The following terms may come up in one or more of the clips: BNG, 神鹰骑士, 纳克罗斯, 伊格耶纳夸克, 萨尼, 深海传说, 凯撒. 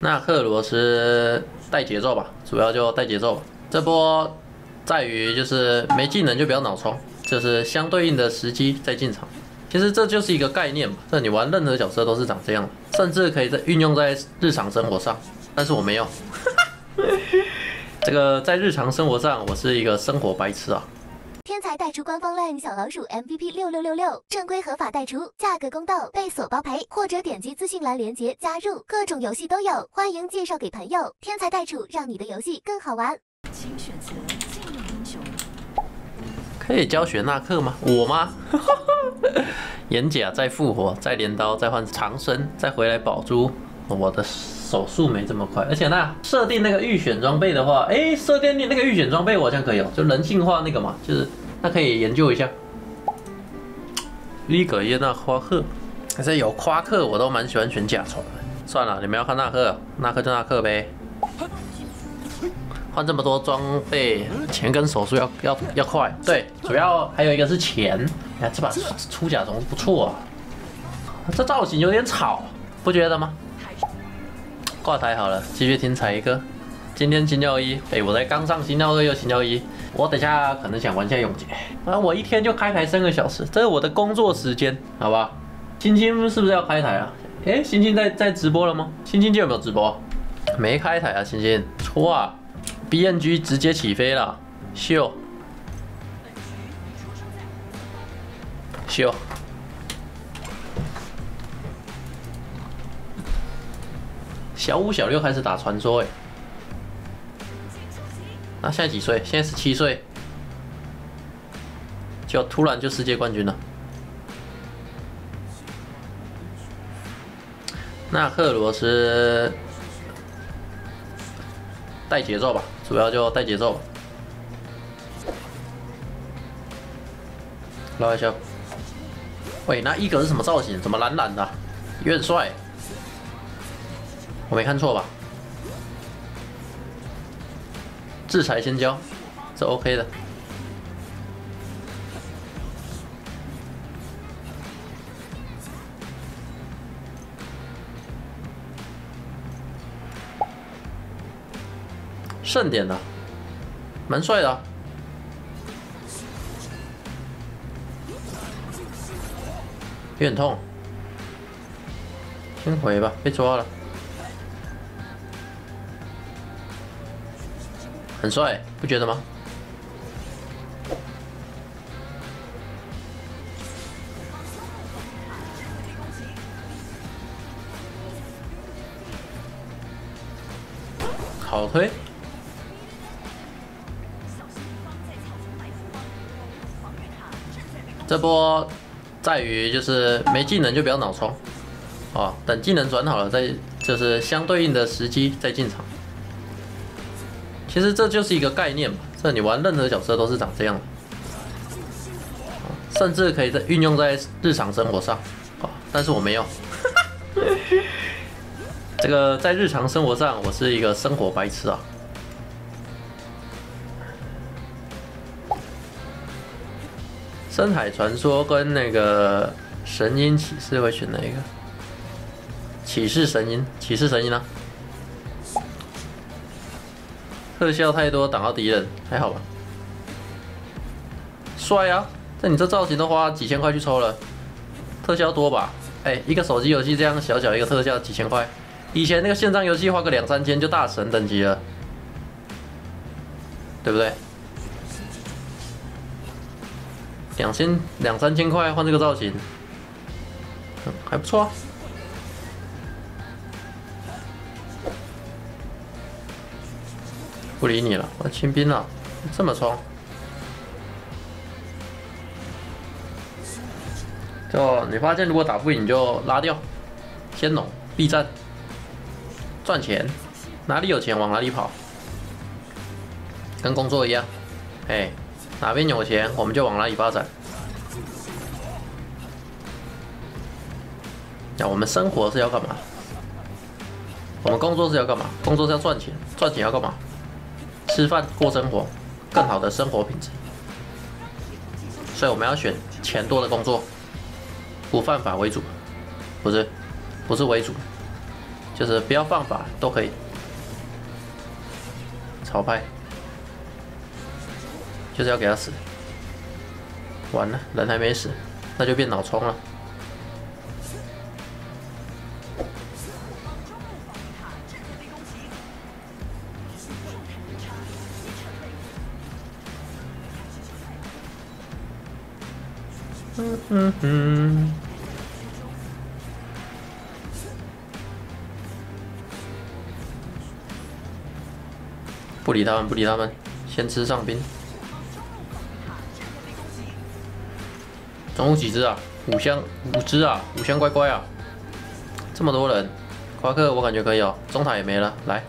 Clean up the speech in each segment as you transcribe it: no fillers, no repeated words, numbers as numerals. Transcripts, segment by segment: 那克罗斯带节奏吧，主要就带节奏吧。这波在于就是没技能就不要脑冲，就是相对应的时机再进场。其实这就是一个概念嘛，这你玩任何角色都是长这样的，甚至可以在运用在日常生活上。但是我没有，这个在日常生活上我是一个生活白痴啊。 天才代除官方 LINE 小老鼠 MVP 6666，正规合法代除，价格公道，被锁包赔，或者点击资讯栏链接加入，各种游戏都有，欢迎介绍给朋友。天才代除，让你的游戏更好玩。请选择信任英雄。可以教学纳克吗？我吗？眼甲再复活，再镰刀，再换长生，再回来宝珠。我的手速没这么快，而且那设定那个预选装备的话，设定那个预选装备我好像可以哦，就人性化那个嘛，就是。 那可以研究一下，伊格耶纳夸克，可是有夸克我都蛮喜欢选甲虫的。算了，你们要看纳克，纳克就纳克呗。换这么多装备，钱跟手速要快。对，主要还有一个是钱。哎，这把出甲虫不错啊，这造型有点吵，不觉得吗？挂台好了，继续听彩哥。 今天星耀一，我才刚上星耀二又星耀一，我等下可能想玩一下永劫，我一天就开台3个小时，这是我的工作时间，好吧？星星是不是要开台啊？星星在直播了吗？星星今天有没有直播？没开台啊，星星，错啊 ！BNG 直接起飞了，秀，秀。 小5、小6开始打传说，那现在几岁？现在17岁，就突然就世界冠军了。那克罗斯带节奏吧，主要就带节奏吧。捞一下。喂，那伊格是什么造型？怎么蓝蓝的、啊？有点帅，我没看错吧？ 制裁先交，这 OK 的。盛典的，蛮帅的、啊。有点痛，先回吧，被抓了。 很帅，不觉得吗？好推，这波在于就是没技能就不要脑冲，哦，等技能转好了再就是相对应的时机再进场。 其实这就是一个概念嘛，这你玩任何角色都是长这样的，甚至可以在运用在日常生活上啊。但是我没有，这个在日常生活上我是一个生活白痴啊。深海传说跟那个神鹰骑士会选哪一个？骑士神鹰，骑士神鹰啊。 特效太多挡到敌人，还好吧？帅啊！但你这造型都花几千块去抽了，特效多吧？一个手机游戏这样小小一个特效几千块，以前那个线上游戏花个2、3千就大神等级了，对不对？2、3千块换这个造型，还不错啊。 不理你了，我清兵了，这么冲，就你发现如果打不赢你就拉掉，先拢避战，赚钱，哪里有钱往哪里跑，跟工作一样，哪边有钱我们就往哪里发展。那我们生活是要干嘛？我们工作是要干嘛？工作是要赚钱，赚钱要干嘛？ 吃饭过生活，更好的生活品质，所以我们要选钱多的工作，不犯法为主，不是为主，就是不要放法都可以。草拍，就是要给他死。完了，人还没死，那就变脑冲了。 不理他们，不理他们，先吃上兵。总共几只啊？5箱5只啊，5箱乖乖啊！这么多人，夸克我感觉可以哦。中塔也没了，来。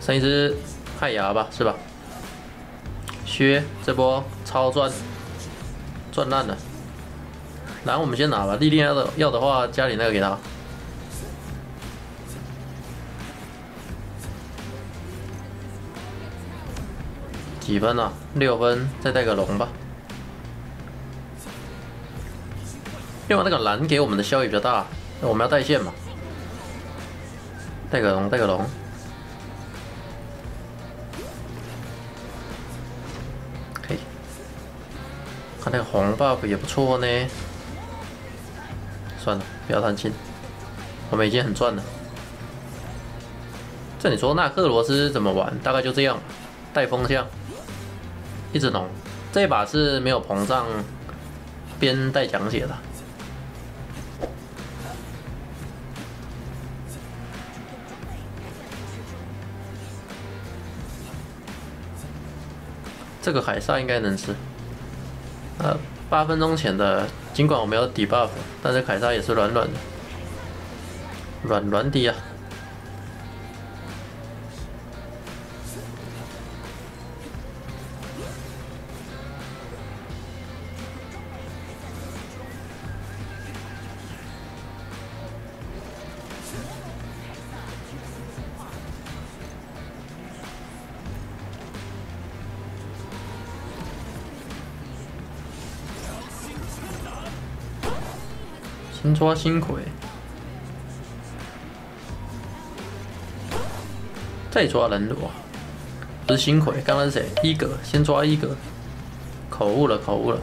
剩一只太牙吧，是吧？削这波超赚，赚烂了。然后我们先拿吧，莉莉要的话，家里那个给他。几分啊？6分，再带个龙吧。另外那个蓝给我们的效益比较大，我们要带线嘛。带个龙，带个龙。 他那个红 buff 也不错呢。算了，不要贪心，我们已经很赚了。这你说纳克罗斯怎么玩？大概就这样，带风向，一直农。这一把是没有膨胀，边带讲解的。这个海萨应该能吃。 8分钟前的，尽管我没有 debuff， 但是凯撒也是软软的，软的啊！先抓新葵，再抓人罗，不是新葵，刚刚是谁？一格，先抓一格，口误了，口误了。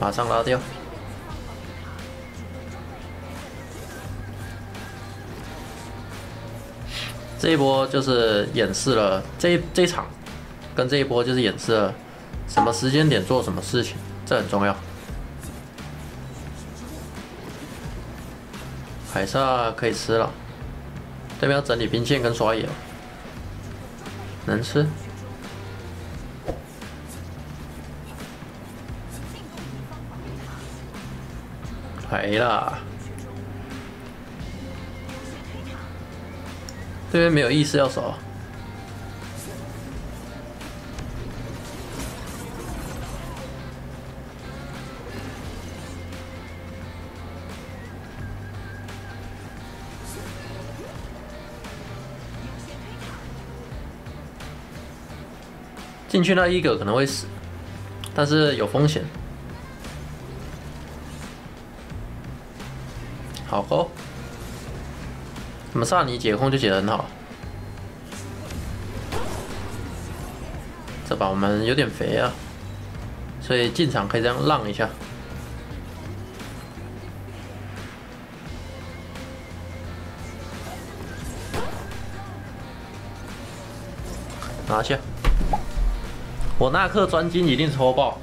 马上拉掉。 这一波就是演示了这一场，跟这一波就是演示了什么时间点做什么事情，这很重要。凯撒可以吃了，对面要整理兵线跟刷野，能吃。来啦！ 对面没有意思要守，进去那一个可能会死，但是有风险。好哦。 我们萨尼解控就解得很好，这把我们有点肥啊，所以进场可以这样浪一下。拿下！我纳克专精一定抽爆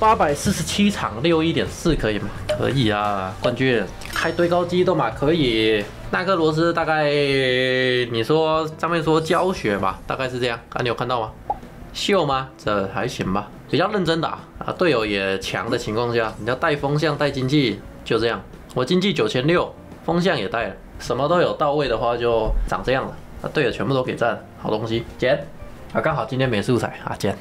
，847场61.4可以吗？可以啊，冠军。 开堆高机动嘛，可以。纳克罗斯大概你说上面说教学吧，大概是这样。啊，你有看到吗？秀吗？这还行吧，比较认真打啊。队友也强的情况下，你要带风向带经济，就这样。我经济9600，风向也带了，什么都有到位的话就长这样了。啊，队友全部都给占，好东西。捡啊，刚好今天没素材啊，捡。